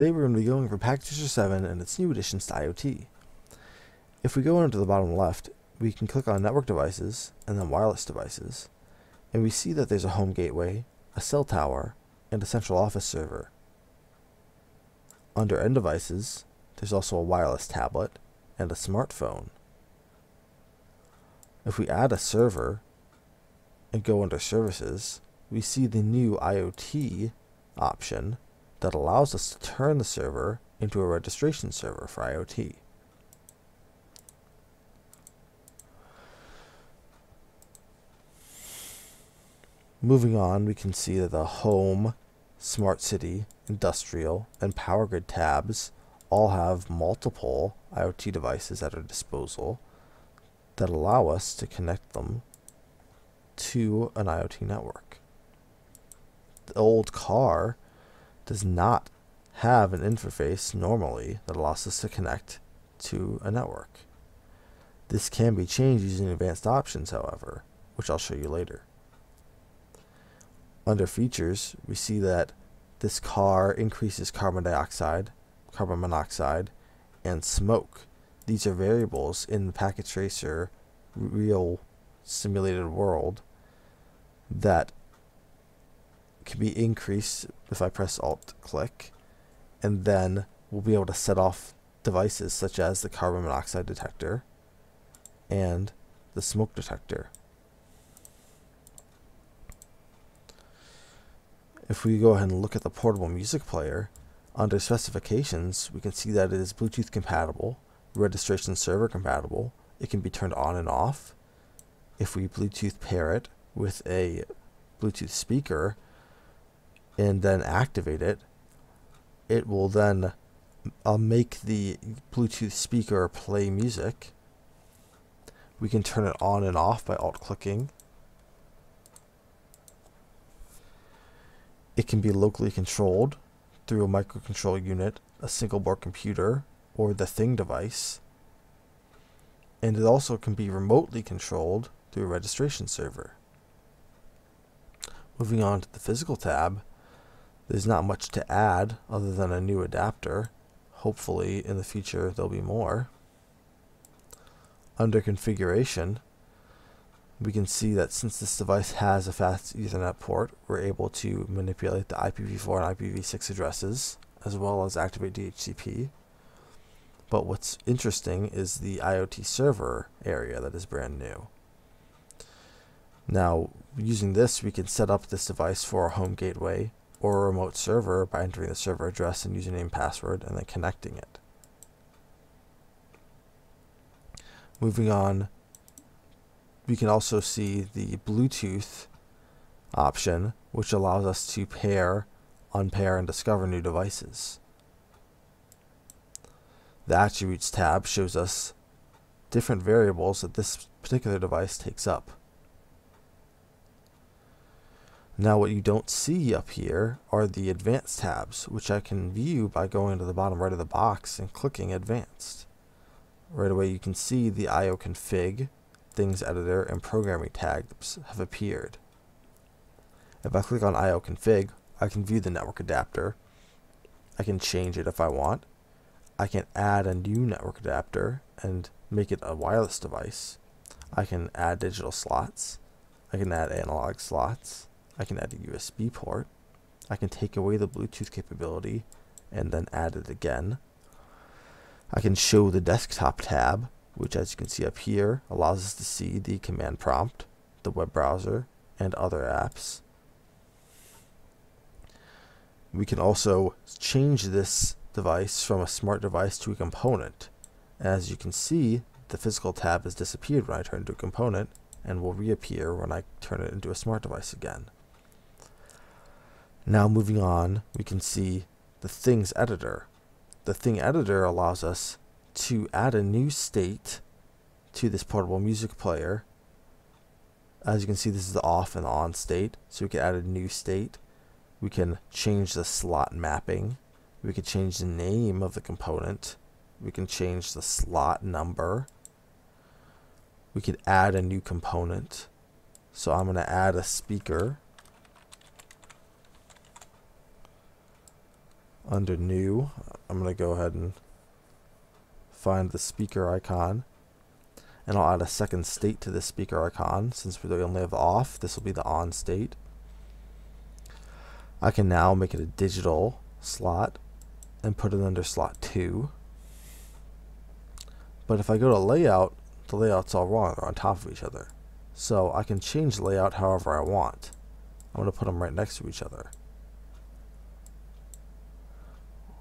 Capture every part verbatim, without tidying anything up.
Today we're going to be going over Packet Tracer seven and its new additions to IoT. If we go into the bottom left, we can click on Network Devices and then Wireless Devices, and we see that there's a home gateway, a cell tower, and a central office server. Under End Devices, there's also a wireless tablet and a smartphone. If we add a server and go under Services, we see the new IoT option that allows us to turn the server into a registration server for IoT. Moving on, we can see that the Home, Smart City, Industrial, and Power Grid tabs all have multiple IoT devices at our disposal that allow us to connect them to an IoT network. The old car does not have an interface normally that allows us to connect to a network. This can be changed using advanced options, however, which I'll show you later. Under features, we see that this car increases carbon dioxide, carbon monoxide, and smoke. These are variables in the Packet Tracer real simulated world that can be increased if I press Alt click, and then we'll be able to set off devices such as the carbon monoxide detector and the smoke detector. If we go ahead and look at the portable music player, under specifications we can see that it is Bluetooth compatible, registration server compatible, it can be turned on and off. If we Bluetooth pair it with a Bluetooth speaker and then activate it, it will then uh, make the Bluetooth speaker play music. We can turn it on and off by alt clicking. It can be locally controlled through a microcontrol unit, a single board computer, or the Thing device, and it also can be remotely controlled through a registration server. Moving on to the physical tab, there's not much to add other than a new adapter. Hopefully in the future there'll be more. Under configuration, we can see that since this device has a fast Ethernet port, we're able to manipulate the I P v four and I P v six addresses as well as activate D H C P. But what's interesting is the IoT server area that is brand new. Now, using this, we can set up this device for a home gateway or a remote server by entering the server address and username, password, and then connecting it. Moving on, we can also see the Bluetooth option, which allows us to pair, unpair, and discover new devices. The Attributes tab shows us different variables that this particular device takes up. Now, what you don't see up here are the advanced tabs, which I can view by going to the bottom right of the box and clicking advanced. Right away you can see the I O config, things editor, and programming tags have appeared. If I click on I O config, I can view the network adapter. I can change it if I want. I can add a new network adapter and make it a wireless device. I can add digital slots. I can add analog slots. I can add a U S B port. I can take away the Bluetooth capability and then add it again. I can show the desktop tab, which, as you can see up here, allows us to see the command prompt, the web browser, and other apps. We can also change this device from a smart device to a component. As you can see, the physical tab has disappeared when I turn it into a component and will reappear when I turn it into a smart device again. Now, moving on, we can see the Things editor. The Thing editor allows us to add a new state to this portable music player. As you can see, this is the off and on state, so we can add a new state. We can change the slot mapping. We can change the name of the component. We can change the slot number. We could add a new component. So I'm going to add a speaker. under new, I'm going to go ahead and find the speaker icon, and I'll add a second state to this speaker icon. Since we only have the off, this will be the on state. I can now make it a digital slot and put it under slot two. But if I go to layout, the layout's all wrong, they're on top of each other. So I can change layout however I want. I'm going to put them right next to each other.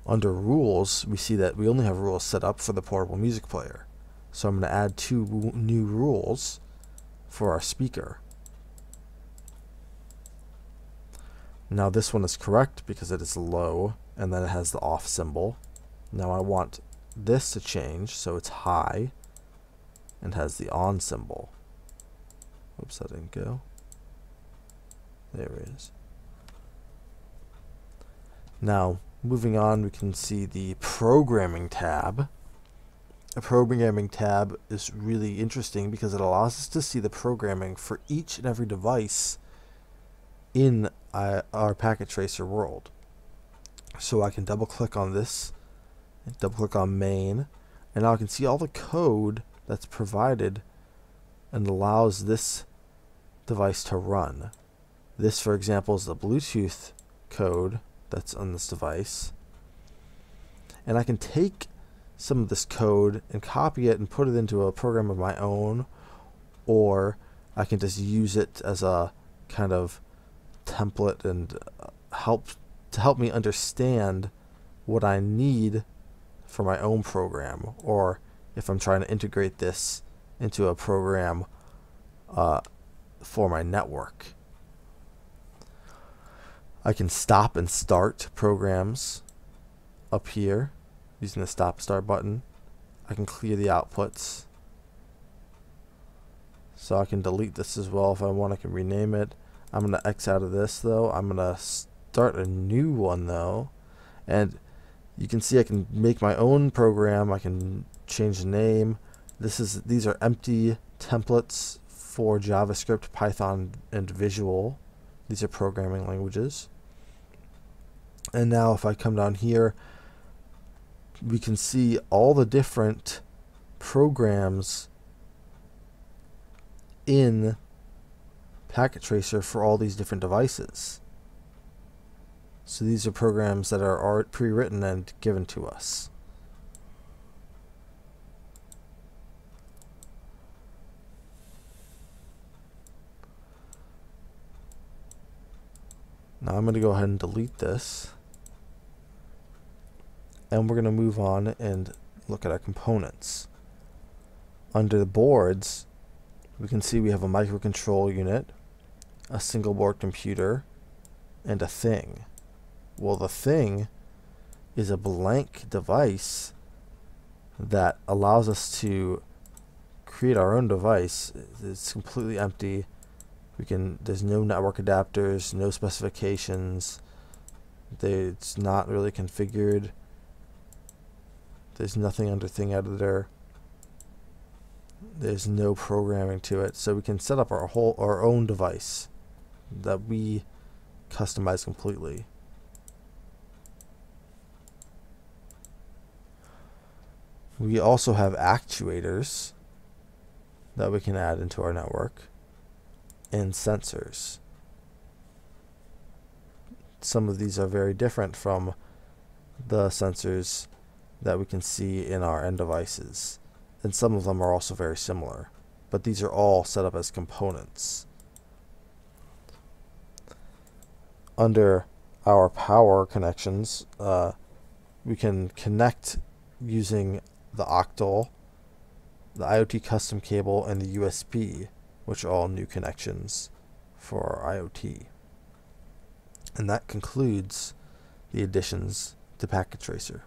Under rules, we see that we only have rules set up for the portable music player. So I'm going to add two new rules for our speaker. Now this one is correct because it is low and then it has the off symbol. Now I want this to change so it's high and has the on symbol. Oops, that didn't go. There it is. Now moving on, we can see the programming tab. A programming tab is really interesting because it allows us to see the programming for each and every device in uh, our Packet Tracer world. So I can double click on this, double click on main, and now I can see all the code that's provided and allows this device to run. This, for example, is the Bluetooth code that's on this device, and I can take some of this code and copy it and put it into a program of my own, or I can just use it as a kind of template and help to help me understand what I need for my own program, or if I'm trying to integrate this into a program uh, for my network. I can stop and start programs up here using the stop start button. I can clear the outputs, so I can delete this as well if I want. I can rename it. I'm going to X out of this though. I'm going to start a new one though, and you can see I can make my own program. I can change the name. This is these are empty templates for JavaScript, Python, and Visual. These are programming languages. And now if I come down here, we can see all the different programs in Packet Tracer for all these different devices. So these are programs that are pre-written and given to us. Now I'm going to go ahead and delete this, and we're going to move on and look at our components. Under the boards, we can see we have a microcontrol unit, a single board computer, and a thing. Well, the thing is a blank device that allows us to create our own device. It's completely empty. We can, there's no network adapters, no specifications. They, it's not really configured. There's nothing under thing editor. There's no programming to it, so we can set up our whole our own device that we customize completely. We also have actuators that we can add into our network, and sensors. Some of these are very different from the sensors that we can see in our end devices, and some of them are also very similar, but these are all set up as components. Under our power connections, uh, we can connect using the octal, the IoT custom cable, and the U S B, which are all new connections for our IoT. And that concludes the additions to Packet Tracer.